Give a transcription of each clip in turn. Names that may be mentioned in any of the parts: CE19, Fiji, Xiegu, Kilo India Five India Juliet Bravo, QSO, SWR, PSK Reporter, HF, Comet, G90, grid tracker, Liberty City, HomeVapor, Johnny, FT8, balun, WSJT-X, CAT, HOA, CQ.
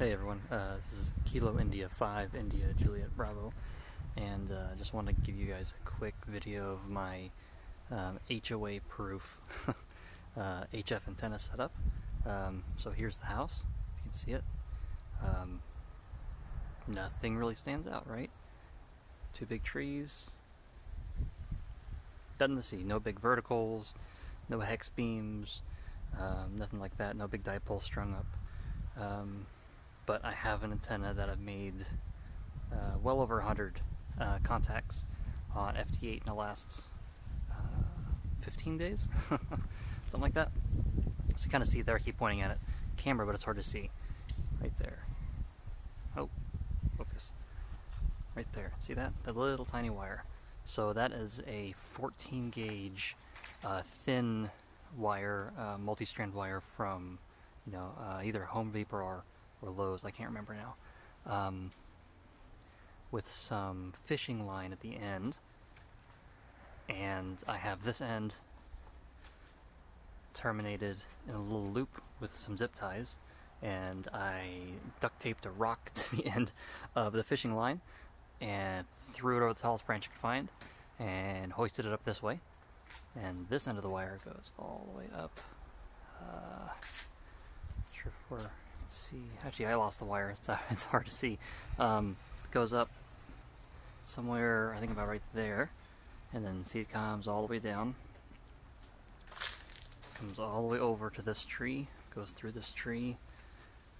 Hey everyone, this is Kilo India 5 India Juliet Bravo, and I just want to give you guys a quick video of my HOA proof HF antenna setup. So here's the house, you can see it. Nothing really stands out, right? Two big trees, dead in the sea, no big verticals, no hex beams, nothing like that, no big dipole strung up. But I have an antenna that I've made well over 100 contacts on FT8 in the last 15 days, something like that. So you kind of see there, I keep pointing at it, camera, but it's hard to see. Right there. Oh, focus. Right there. See that? That little tiny wire. So that is a 14 gauge thin wire, multi-strand wire from, you know, either HomeVapor or Lowe's, I can't remember now, with some fishing line at the end, and I have this end terminated in a little loop with some zip ties, and I duct taped a rock to the end of the fishing line and threw it over the tallest branch I could find and hoisted it up this way, and this end of the wire goes all the way up. Let's see, actually I lost the wire, it's hard to see. Goes up somewhere, I think about right there, and then see it comes all the way down, comes all the way over to this tree, goes through this tree,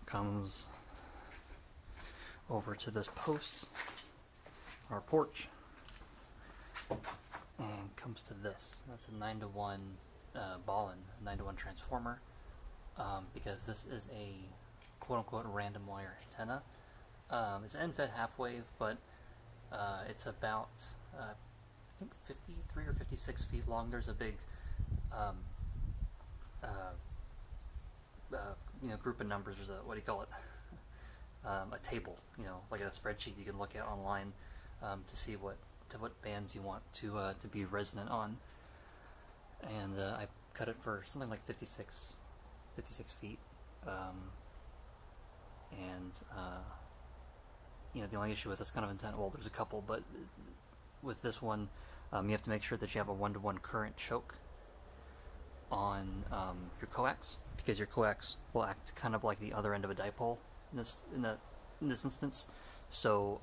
comes over to this post, our porch, and comes to this. That's a 9-to-1 balun, 9-to-1 transformer. Because this is a quote-unquote random wire antenna. It's an end-fed half-wave, but it's about, I think 53 or 56 feet long. There's a big you know, group of numbers. There's a, what do you call it, a table, you know, like a spreadsheet you can look at online to see what bands you want to be resonant on. And I cut it for something like 56 feet, and you know, the only issue with this kind of antenna, well, there's a couple, but with this one, you have to make sure that you have a 1-to-1 current choke on your coax, because your coax will act kind of like the other end of a dipole in this instance. So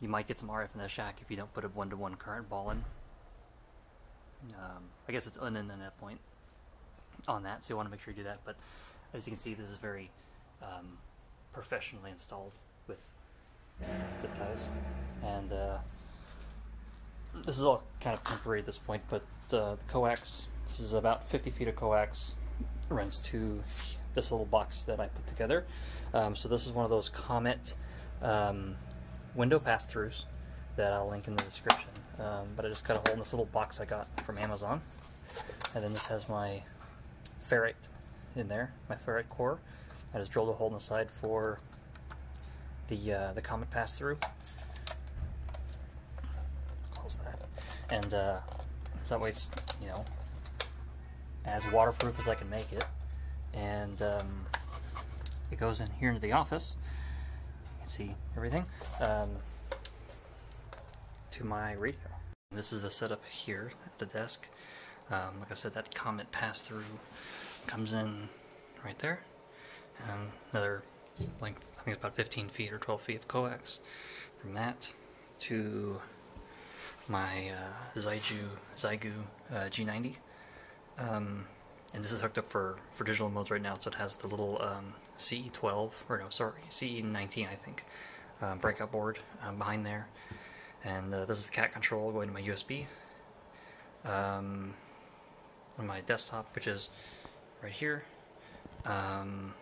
you might get some RF in the shack if you don't put a 1-to-1 current ball in. I guess it's un-in at that point on that, so you want to make sure you do that. But as you can see, this is very professionally installed with zip ties, and this is all kind of temporary at this point, but the coax, this is about 50 feet of coax, runs to this little box that I put together. So this is one of those Comet window pass-throughs that I'll link in the description, but I just cut a hole in this little box I got from Amazon, and then this has my ferrite in there, my ferrite core. I just drilled a hole in the side for the Comet pass through. Close that, and that way it's, you know, as waterproof as I can make it. And it goes in here into the office. You can see everything to my radio. This is the setup here at the desk. Like I said, that Comet pass-through comes in right there, and another length, I think it's about 15 feet or 12 feet of coax from that to my Xiegu G90, and this is hooked up for digital modes right now, so it has the little CE12, or no, sorry, CE19, I think, breakout board behind there, and this is the CAT control going to my USB. On my desktop, which is right here, and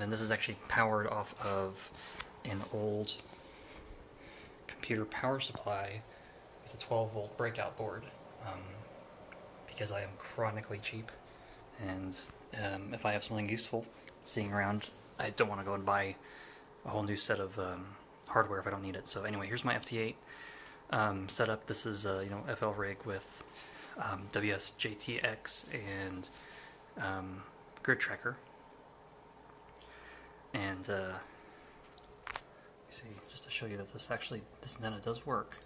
then this is actually powered off of an old computer power supply with a 12-volt breakout board, because I am chronically cheap, and if I have something useful sitting around, I don't want to go and buy a whole new set of hardware if I don't need it. So anyway, here's my FT8 setup. This is you know, FL rig with WSJT-X and grid tracker, and And see, just to show you that this actually, this antenna does work.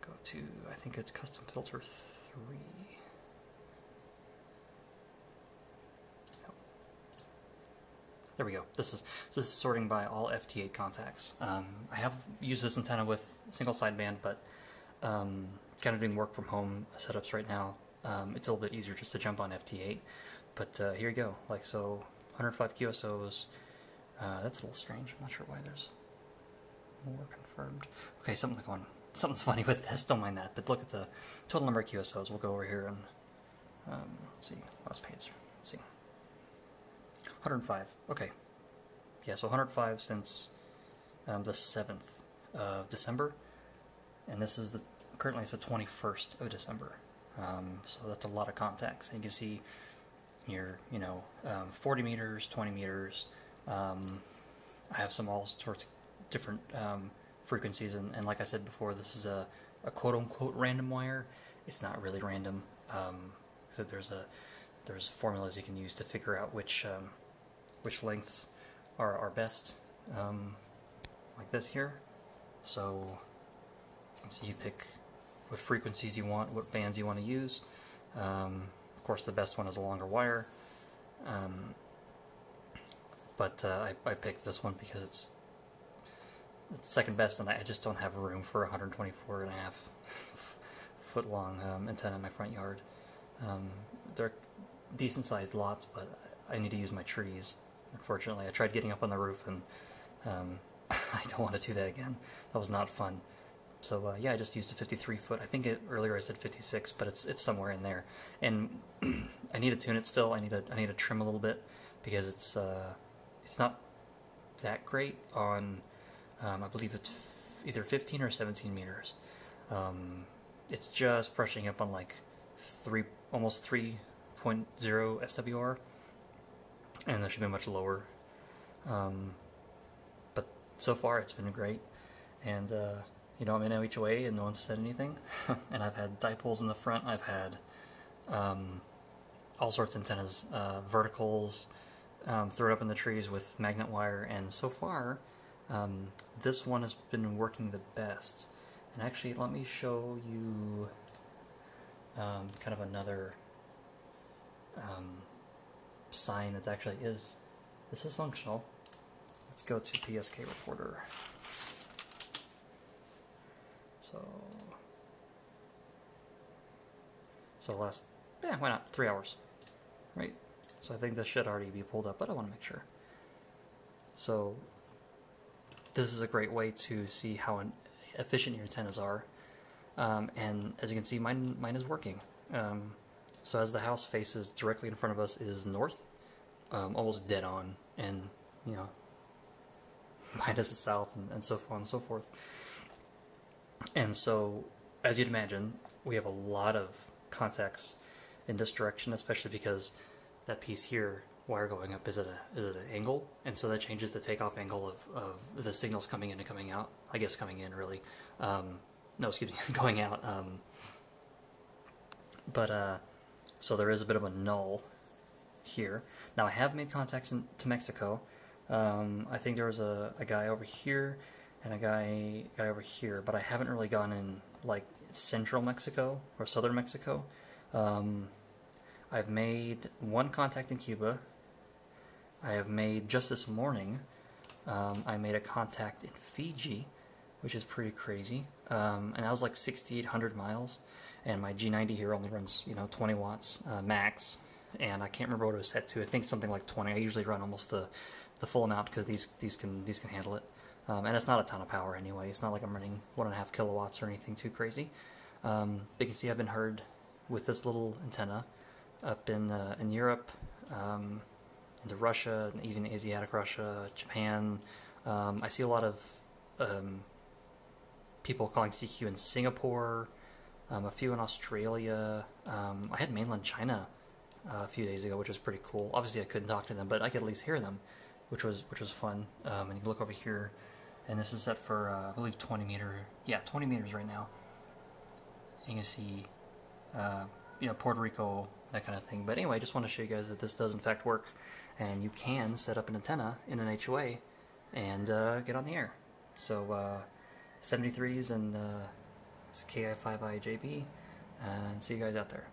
Go to, I think it's custom filter 3. There we go. This is sorting by all FT8 contacts. I have used this antenna with single sideband, but kind of doing work from home setups right now. It's a little bit easier just to jump on FT8. But here you go. Like so, 105 QSOs. That's a little strange. I'm not sure why there's more confirmed. Okay, something's funny with this. Don't mind that. But look at the total number of QSOs. We'll go over here and see last page. Let's see. 105. Okay, yeah. So 105 since the 7th of December, and this is the currently it's the 21st of December. So that's a lot of contacts. And you can see here, you know, 40 meters, 20 meters. I have some all sorts of different frequencies, and like I said before, this is a quote-unquote random wire. It's not really random. So there's formulas you can use to figure out which lengths are best, like this here. So you can see you pick what frequencies you want, what bands you want to use. Of course, the best one is a longer wire, but I picked this one because it's second best, and I just don't have room for a 124.5 foot long antenna in my front yard. They're decent sized lots, but I need to use my trees. Unfortunately, I tried getting up on the roof, and I don't want to do that again. That was not fun. So yeah, I just used a 53 foot. I think earlier I said 56, but it's somewhere in there. And I need to tune it still. I need to trim a little bit because it's not that great on I believe it's either 15 or 17 meters. It's just brushing up on like almost 3.0 SWR, and that should be much lower. But so far it's been great, and you know, I'm in an HOA and no one's said anything. And I've had dipoles in the front, I've had all sorts of antennas, verticals, thrown up in the trees with magnet wire, and so far this one has been working the best. And actually, let me show you kind of another sign that actually is, this is functional. Let's go to PSK Reporter. So last, yeah, why not, 3 hours, right? So I think this should already be pulled up, but I want to make sure. So this is a great way to see how efficient your antennas are. And as you can see, mine is working. So as the house faces directly in front of us is north, almost dead on, and you know, mine is the south, and so on and so forth. And so, as you'd imagine, we have a lot of contacts in this direction, especially because that piece here, wire going up, is at an angle, and so that changes the takeoff angle of the signals coming in and coming out. I guess coming in, really. No, excuse me, going out. So there is a bit of a null here. Now, I have made contacts to Mexico. I think there was a guy over here and a guy over here, but I haven't really gone in like central Mexico or southern Mexico. I've made one contact in Cuba. I have made, just this morning, I made a contact in Fiji, which is pretty crazy. And I was like 6,800 miles, and my G90 here only runs, you know, 20 watts max, and I can't remember what it was set to. I think something like 20. I usually run almost the full amount because these can handle it, and it's not a ton of power anyway. It's not like I'm running 1.5 kilowatts or anything too crazy. But you can see I've been heard with this little antenna up in Europe, into Russia, and even Asiatic Russia, Japan. I see a lot of people calling CQ in Singapore, a few in Australia. I had mainland China a few days ago, which was pretty cool. Obviously, I couldn't talk to them, but I could at least hear them, which was fun. And you look over here, and this is set for I believe 20 meters right now. You can see, you know, Puerto Rico, that kind of thing. But anyway, I just want to show you guys that this does in fact work, and you can set up an antenna in an HOA and get on the air. So 73s and KI5IJB, and see you guys out there.